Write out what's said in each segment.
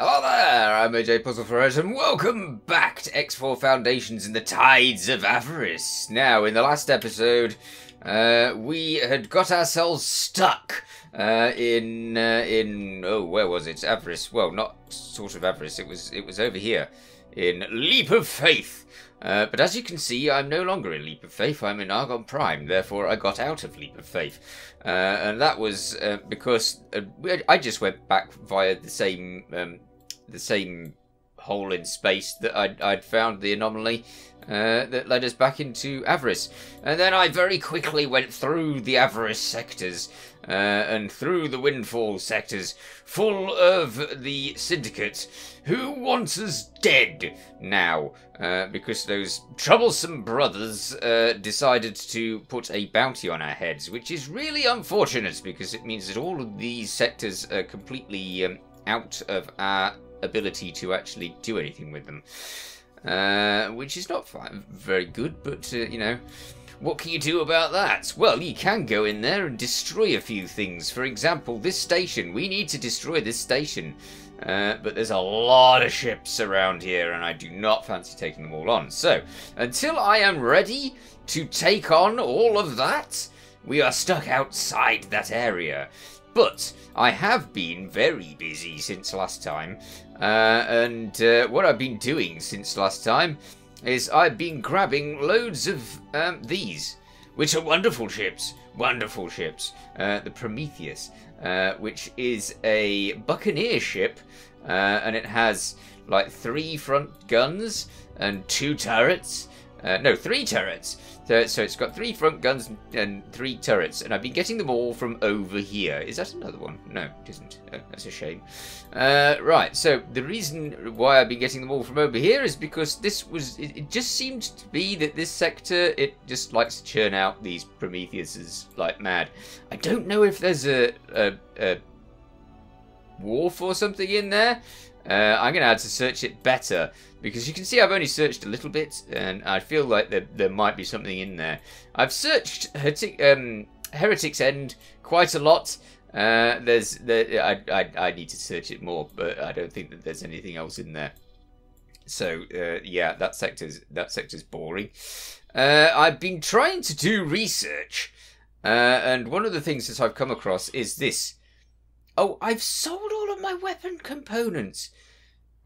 Hello there, I'm AJ PuzzleFerret, and welcome back to X4 Foundations in the Tides of Avarice. Now, in the last episode, we had got ourselves stuck in where was it? Avarice. Well, not sort of Avarice. It was over here in Leap of Faith. But as you can see, I'm no longer in Leap of Faith, I'm in Argon Prime, therefore I got out of Leap of Faith. And that was because I just went back via the same hole in space that I'd found the anomaly that led us back into Avarice. And then I very quickly went through the Avarice sectors and through the Windfall sectors, full of the Syndicate, who wants us dead now, because those troublesome brothers decided to put a bounty on our heads, which is really unfortunate, because it means that all of these sectors are completely out of our ability to actually do anything with them, which is not very good, but you know, what can you do about that? Well, you can go in there and destroy a few things. For example, this station. We need to destroy this station, but there's a lot of ships around here and I do not fancy taking them all on. So until I am ready to take on all of that, we are stuck outside that area. But I have been very busy since last time, and what I've been doing since last time is I've been grabbing loads of these, which are wonderful ships, the Prometheus, which is a buccaneer ship, and it has like three front guns and two turrets. No, three turrets. So it's got three front guns and three turrets, and I've been getting them all from over here. Is that another one? No, it isn't. Oh, that's a shame. Right, so the reason why I've been getting them all from over here is because this was... It just seemed to be that this sector, it just likes to churn out these Prometheuses like mad. I don't know if there's a wharf or something in there. I'm going to have to search it better, because you can see I've only searched a little bit, and I feel like there might be something in there. I've searched Heretic's End quite a lot. I need to search it more, but I don't think that there's anything else in there. So yeah, that sector's boring. I've been trying to do research, and one of the things that I've come across is this. Oh, I've sold all of my weapon components.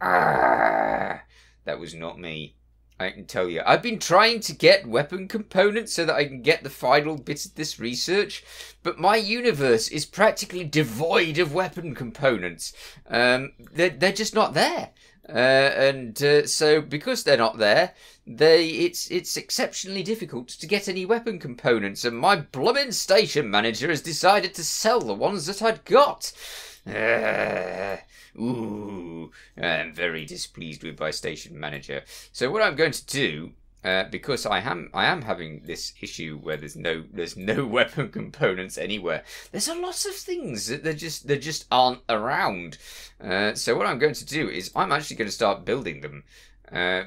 Ah, that was not me, I can tell you. I've been trying to get weapon components so that I can get the final bit of this research, but my universe is practically devoid of weapon components. They're just not there. So because they're not there, it's exceptionally difficult to get any weapon components, and my blooming station manager has decided to sell the ones that I'd got. Ooh, I'm very displeased with my station manager. So what I'm going to do, because I am having this issue where there's no weapon components anywhere. There's a lot of things that they just aren't around. So what I'm going to do is I'm actually going to start building them,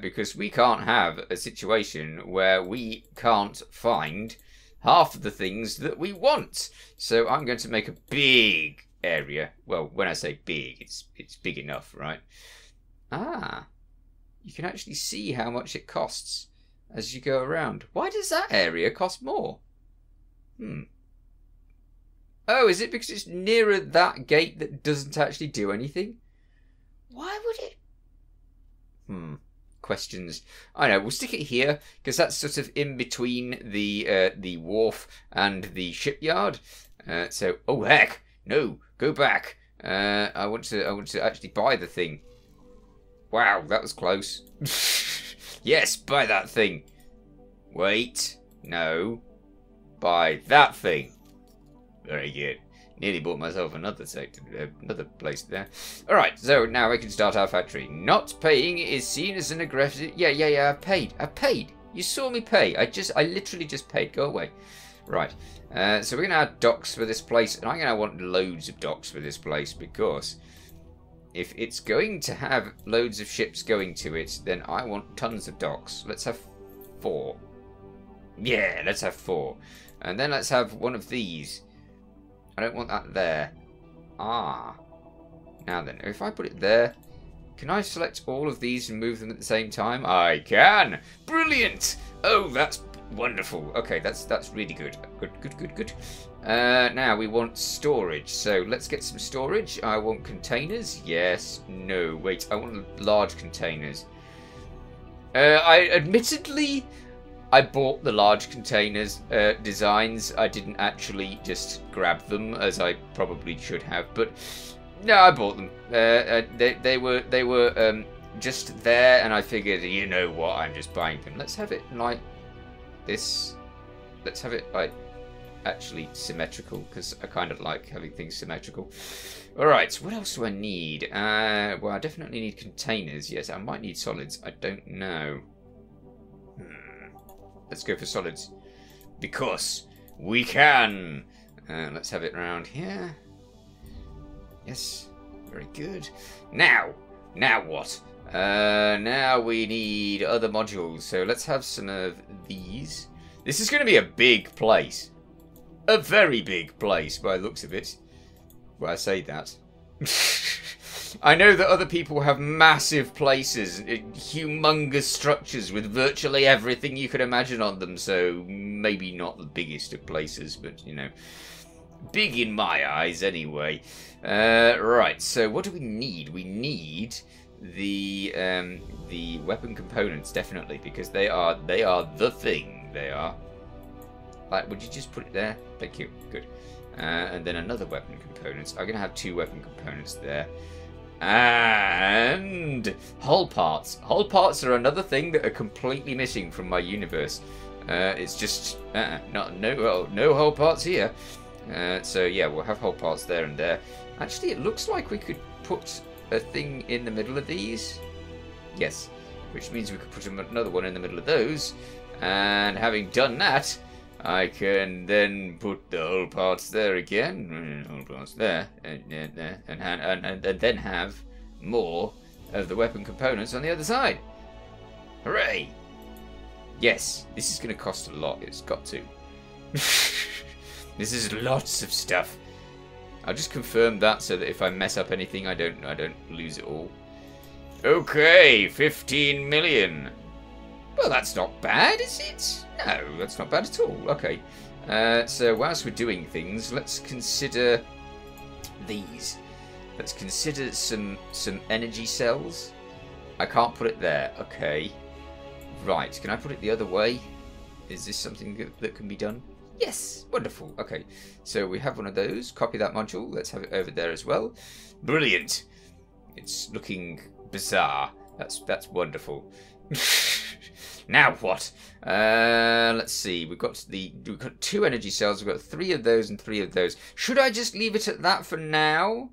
because we can't have a situation where we can't find half of the things that we want. So I'm going to make a big area. Well, when I say big, it's big enough, right? Ah, you can actually see how much it costs as you go around. Why does that area cost more? Oh, is it because it's nearer that gate that doesn't actually do anything? Why would it? Questions. I know, we'll stick it here, because that's sort of in between the wharf and the shipyard. So, oh heck, no, go back. I want to actually buy the thing. Wow, that was close. Yes, buy that thing. Wait, no. Buy that thing. Very good. Nearly bought myself another sector, another place there. All right, so now I can start our factory. Not paying is seen as an aggressive... Yeah, I paid. You saw me pay. I literally just paid. Go away. Right, so we're going to add docks for this place, and I'm going to want loads of docks for this place, because... if it's going to have loads of ships going to it, then I want tons of docks. Let's have 4. Yeah, let's have 4. And then let's have one of these. I don't want that there. Ah. Now then, if I put it there, Can I select all of these and move them at the same time? I can! Brilliant! Oh, that's wonderful. Okay, that's really good. Good. Now we want storage. So let's get some storage. I want containers. Yes. No. Wait, I want large containers. I admittedly, I bought the large containers designs. I didn't actually just grab them as I probably should have, but no, I bought them. They were just there, and I figured, you know what, I'm just buying them. Let's have it like this. Let's have it like actually symmetrical, because I kind of like having things symmetrical. All right, so what else do I need? Well, I definitely need containers. Yes, I might need solids. I don't know. Let's go for solids, because we can. Let's have it around here. Yes, very good. Now what? Now we need other modules. So let's have some of these. This is going to be a big place. A very big place by the looks of it. Well, I say that. I know that other people have massive places, humongous structures with virtually everything you could imagine on them, so maybe not the biggest of places, but, you know, big in my eyes anyway. Right, so what do we need? We need the weapon components, definitely, because they are the thing. They are. Like, would you just put it there? Thank you. Good. And then another weapon components. I'm going to have two weapon components there. And hull parts. Hull parts are another thing that are completely missing from my universe. It's just no hull parts here. So yeah, we'll have hull parts there and there. Actually, it looks like we could put a thing in the middle of these. Yes, which means we could put another one in the middle of those. And having done that, I can then put the hull parts there again, hull parts there, and then have more of the weapon components on the other side. Hooray! Yes, this is going to cost a lot. It's got to. This is lots of stuff. I'll just confirm that so that if I mess up anything, I don't lose it all. Okay, 15 million. Well, that's not bad, is it? No, that's not bad at all. Okay. So whilst we're doing things, let's consider these. Let's consider some energy cells. I can't put it there. Okay. Right. Can I put it the other way? Is this something that can be done? Yes. Wonderful. Okay. So we have one of those. Copy that module. Let's have it over there as well. Brilliant. It's looking bizarre. That's wonderful. Now what? Let's see. We've got two energy cells. We've got three of those and three of those. Should I just leave it at that for now?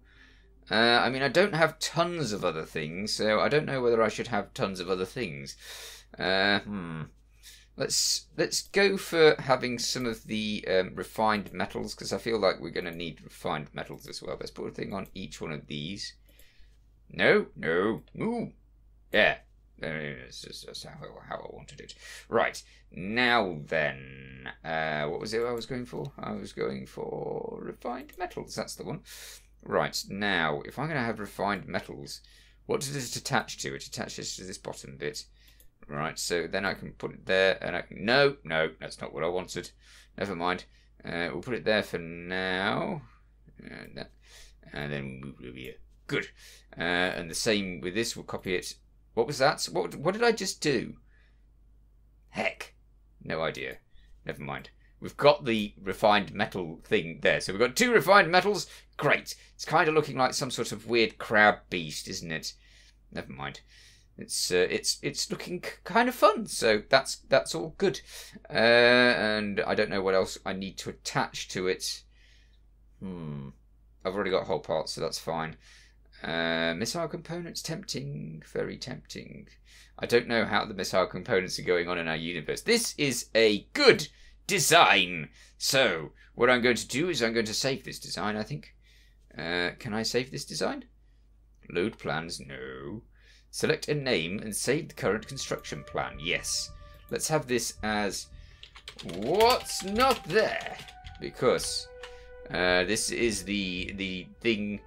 I mean, I don't have tons of other things, so I don't know whether I should have tons of other things. Let's go for having some of the refined metals, because I feel like we're going to need refined metals as well. Let's put a thing on each one of these. No. Ooh, yeah. That's how I wanted it. Right, now then, what was it I was going for? I was going for refined metals, that's the one. Right, now, if I'm going to have refined metals, what does it attach to? It attaches to this bottom bit. Right, so then I can put it there, and I can... No, that's not what I wanted. Never mind. We'll put it there for now. And then move over here. Good. And the same with this, we'll copy it. What was that? What did I just do? Heck. No idea. Never mind. We've got the refined metal thing there. So we've got two refined metals. Great. It's kind of looking like some sort of weird crab beast, isn't it? Never mind. It's looking kind of fun. So that's all good. And I don't know what else I need to attach to it. I've already got whole parts, so that's fine. Missile components, tempting, very tempting. I don't know how the missile components are going on in our universe. This is a good design. So what I'm going to do is I'm going to save this design, I think. Can I save this design? Load plans, no. Select a name and save the current construction plan, yes. Let's have this as what's not there, because this is the thing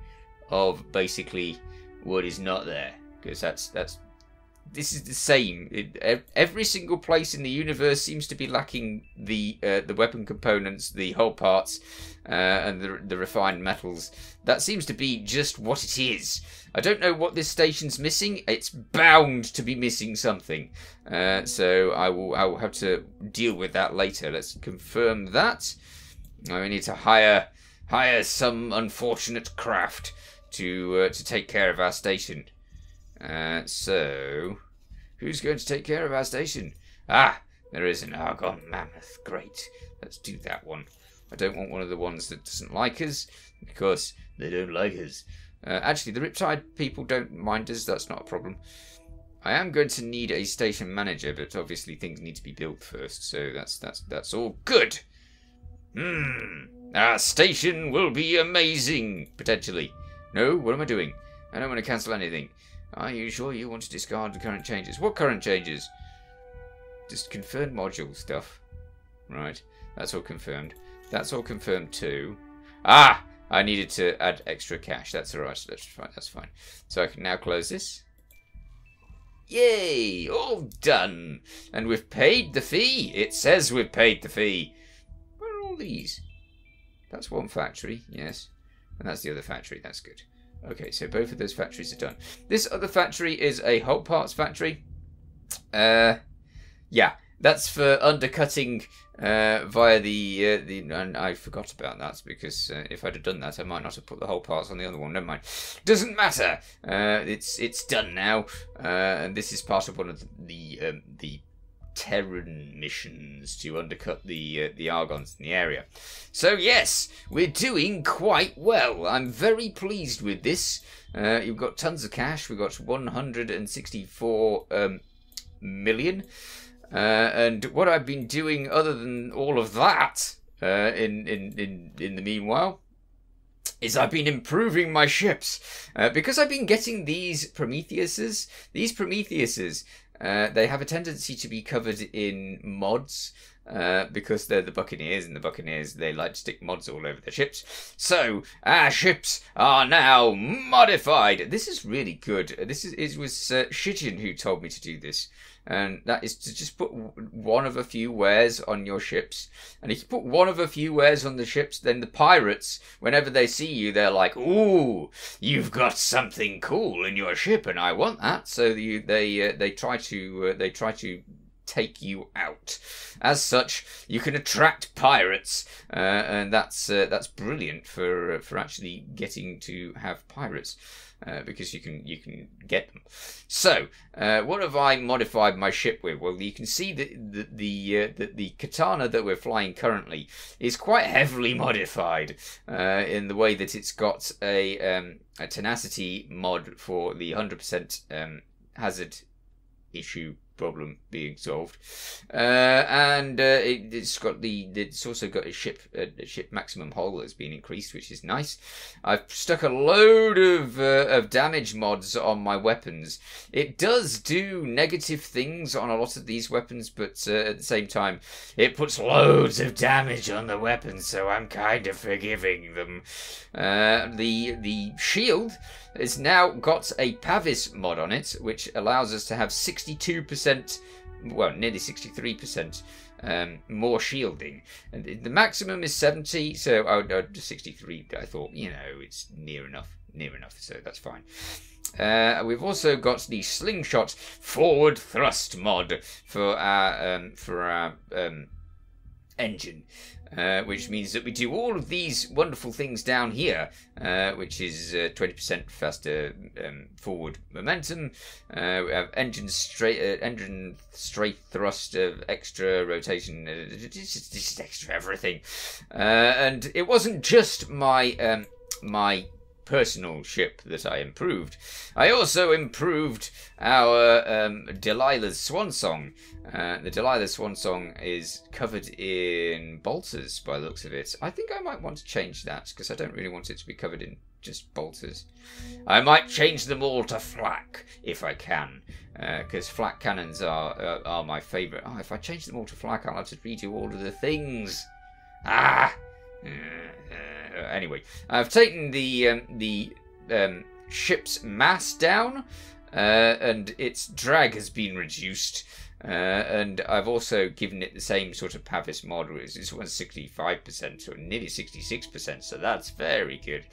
of basically what is not there. because this is the same. Every single place in the universe seems to be lacking the weapon components, the hull parts, and the refined metals. That seems to be just what it is. I don't know what this station's missing. It's bound to be missing something. So I will have to deal with that later. Let's confirm that. I need to hire some unfortunate craft to take care of our station. So, who's going to take care of our station? Ah, there is an Argon Mammoth. Great. Let's do that one. I don't want one of the ones that doesn't like us, because they don't like us. Actually, the Riptide people don't mind us. That's not a problem. I am going to need a station manager, but obviously things need to be built first, so that's all good. Our station will be amazing, potentially. No, what am I doing? I don't want to cancel anything. Are you sure you want to discard the current changes? What current changes? Just confirmed module stuff. Right. That's all confirmed. That's all confirmed too. Ah! I needed to add extra cash. That's alright. That's fine. That's fine. So I can now close this. Yay! All done! And we've paid the fee! It says we've paid the fee! Where are all these? That's one factory. Yes. And that's the other factory. That's good. Okay, so both of those factories are done. This other factory is a hull parts factory. Yeah, that's for undercutting via the. And I forgot about that because if I'd have done that, I might not have put the hull parts on the other one. Never mind. Doesn't matter. It's done now, and this is part of one of the Terran missions to undercut the Argons in the area. So yes, we're doing quite well. I'm very pleased with this. You've got tons of cash. We've got 164 million. And what I've been doing other than all of that in the meanwhile is I've been improving my ships. Because I've been getting these Prometheuses. These Prometheuses, they have a tendency to be covered in mods because they're the Buccaneers, and the Buccaneers, they like to stick mods all over their ships. So our ships are now modified. This is really good. This is, it was Shijin who told me to do this, and that is to just put one of a few wares on your ships. And if you put one of a few wares on the ships, then the pirates, whenever they see you, they're like, "Ooh, you've got something cool in your ship, and I want that." So they try to take you out. As such, you can attract pirates, and that's brilliant for actually getting to have pirates. Because you can get them. So what have I modified my ship with? Well, you can see that the katana that we're flying currently is quite heavily modified in the way that it's got a tenacity mod for the 100% hazard issue problem being solved, and it's also got a ship maximum hull that's been increased, which is nice. I've stuck a load of damage mods on my weapons. It does do negative things on a lot of these weapons, but at the same time, it puts loads of damage on the weapons, so I'm kind of forgiving them. The shield has now got a Pavis mod on it, which allows us to have 62%. Well, nearly 63% more shielding, and the maximum is 70. So 63. I thought, you know, it's near enough. So that's fine. We've also got the slingshot forward thrust mod for our engine, which means that we do all of these wonderful things down here, which is 20% faster forward momentum. We have engine straight thrust of extra rotation, just extra everything. And it wasn't just my my personal ship that I improved. I also improved our Delilah's Swan Song. The Delilah's Swan Song is covered in bolters by the looks of it. I think I might want to change that because I don't really want it to be covered in just bolters. I might change them all to flak if I can, because flak cannons are my favourite. Oh, if I change them all to flak, I'll have to redo all of the things. Ah! Anyway, I've taken the ship's mass down and its drag has been reduced. And I've also given it the same sort of Pavis model. This one's 65% or nearly 66%, so that's very good.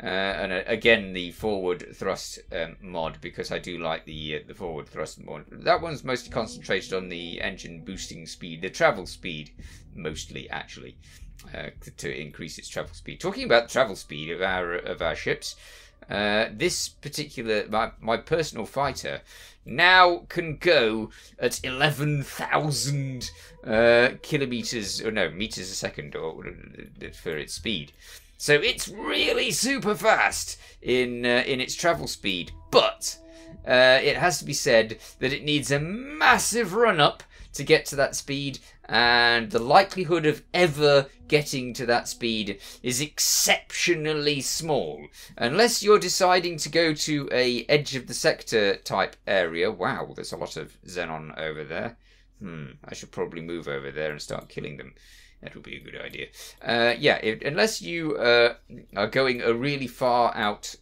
And again, the forward thrust mod, because I do like the forward thrust mod. That one's mostly concentrated on the engine boosting speed, the travel speed, mostly actually, to increase its travel speed. Talking about the travel speed of our ships, this particular my personal fighter now can go at 11,000 kilometers, or no, meters a second, or for its speed. So it's really super fast in its travel speed. But it has to be said that it needs a massive run up to get to that speed, and the likelihood of ever getting to that speed is exceptionally small, unless you're deciding to go to a edge of the sector type area. Wow, there's a lot of Xenon over there. I should probably move over there and start killing them. That would be a good idea. Yeah, unless you are going a really far out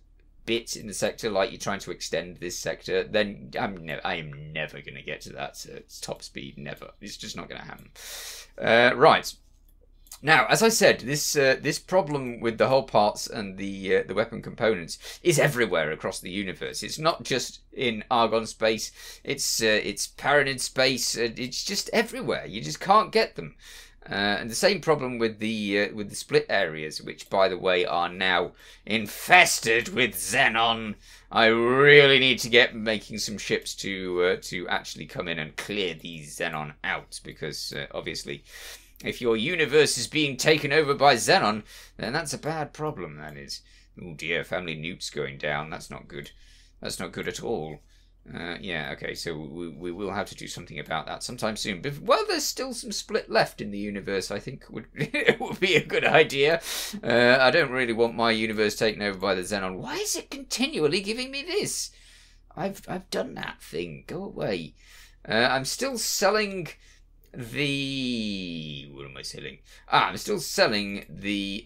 bits in the sector, like you're trying to extend this sector, then I am never going to get to that. So it's top speed, never. It's just not going to happen. Right. Now, as I said, this problem with the hull parts and the weapon components is everywhere across the universe. It's not just in Argon space. It's Paranid space. It's just everywhere. You just can't get them. And the same problem with the split areas, which, by the way, are now infested with Xenon. I really need to get making some ships to actually come in and clear these Xenon out, because obviously, if your universe is being taken over by Xenon, then that's a bad problem. That is. Oh dear, family nukes going down. That's not good. That's not good at all. Yeah, okay, so we will have to do something about that sometime soon. But while there's still some split left in the universe, I think it would be a good idea. I don't really want my universe taken over by the Xenon. Why is it continually giving me this? I've done that thing. Go away. I'm still selling the... What am I selling? Ah, I'm still selling the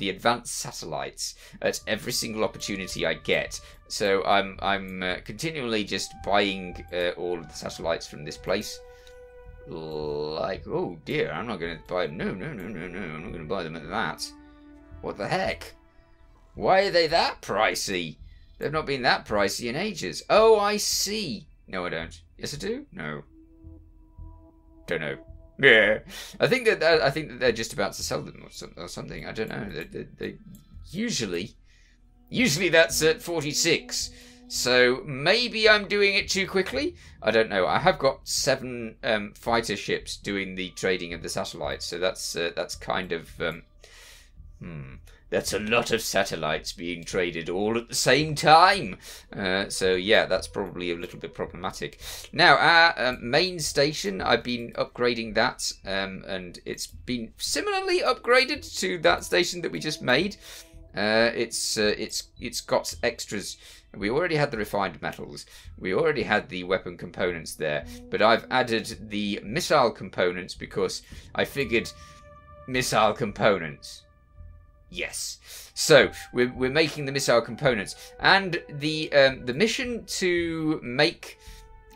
advanced satellites at every single opportunity I get. So I'm continually just buying all of the satellites from this place. Like, oh dear, I'm not going to buy... No, I'm not going to buy them at that. What the heck? Why are they that pricey? They've not been that pricey in ages. Oh, I see. No, I don't. Yes, I do? No. Don't know. Yeah, I think that they're just about to sell them or something. I don't know. They usually that's at 46. So maybe I'm doing it too quickly. I don't know. I have got 7 fighter ships doing the trading of the satellites. So that's kind of that's a lot of satellites being traded all at the same time. So yeah, that's probably a little bit problematic. Now, our main station, I've been upgrading that, and it's been similarly upgraded to that station that we just made. It's got extras. We already had the refined metals. We already had the weapon components there, but I've added the missile components because I figured missile components. Yes, so we're making the missile components, and the mission to make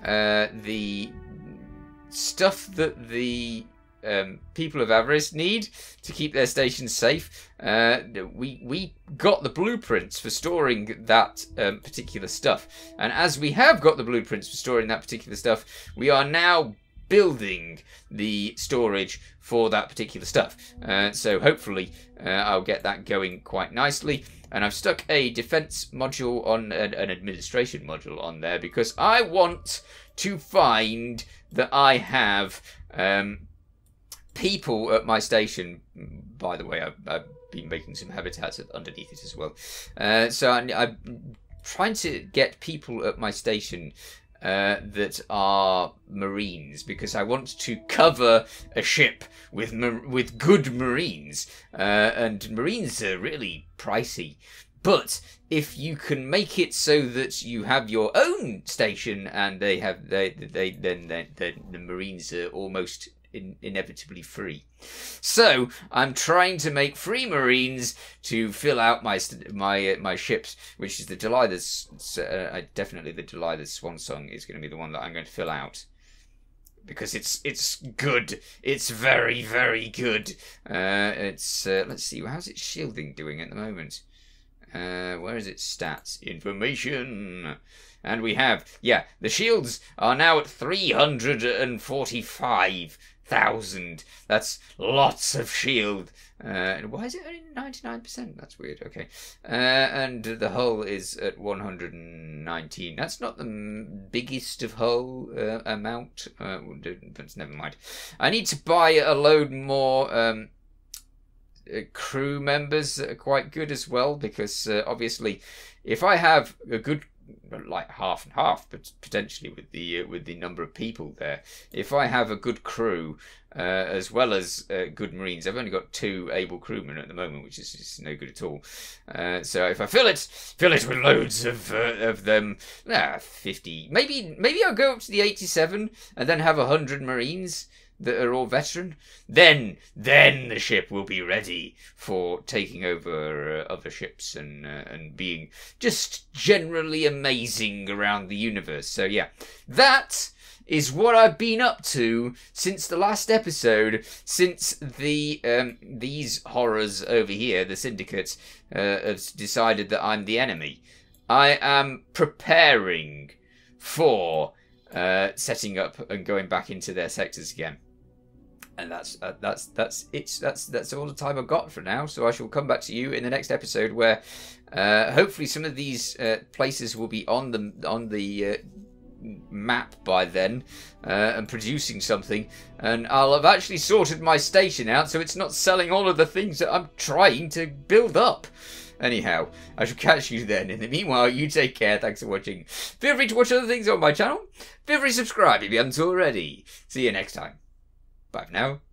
the stuff that the people of Avarice need to keep their stations safe. We got the blueprints for storing that particular stuff, and as we have got the blueprints for storing that particular stuff, we are now building the storage for that particular stuff. So hopefully I'll get that going quite nicely. And I've stuck a defense module on an administration module on there because I want to find that I have people at my station. By the way, I've been making some habitats underneath it as well. So I'm trying to get people at my station that are Marines, because I want to cover a ship with good Marines, and Marines are really pricey. But if you can make it so that you have your own station and they have then the Marines are almost inevitably free. So I'm trying to make free marines to fill out my ships, which is the Delilah's. Definitely the Delilah's swan song is going to be the one that I'm going to fill out, because it's good. It's very, very good. Let's see, how's its shielding doing at the moment? Where is its stats? Information. And we have, yeah, the shields are now at 345,000. That's lots of shield. And why is it only 99%? That's weird. Okay. And the hull is at 119. That's not the biggest of hull amount. But never mind. I need to buy a load more crew members that are quite good as well, because obviously, if I have a good, like half and half, but potentially with the number of people there, if I have a good crew as well as good marines, I've only got 2 able crewmen at the moment, which is just no good at all. So if I fill it with loads of them, 50, maybe I'll go up to the 87 and then have 100 marines that are all veteran. Then the ship will be ready for taking over other ships and being just generally amazing around the universe. So yeah, that is what I've been up to since the last episode, since the these horrors over here, the Syndicate, have decided that I'm the enemy. I am preparing for setting up and going back into their sectors again. And that's all the time I've got for now. So I shall come back to you in the next episode, where hopefully some of these places will be on the map by then and producing something. And I'll have actually sorted my station out, so it's not selling all of the things that I'm trying to build up. Anyhow, I shall catch you then. In the meanwhile, you take care. Thanks for watching. Feel free to watch other things on my channel. Feel free to subscribe if you haven't already. See you next time. Bye for now.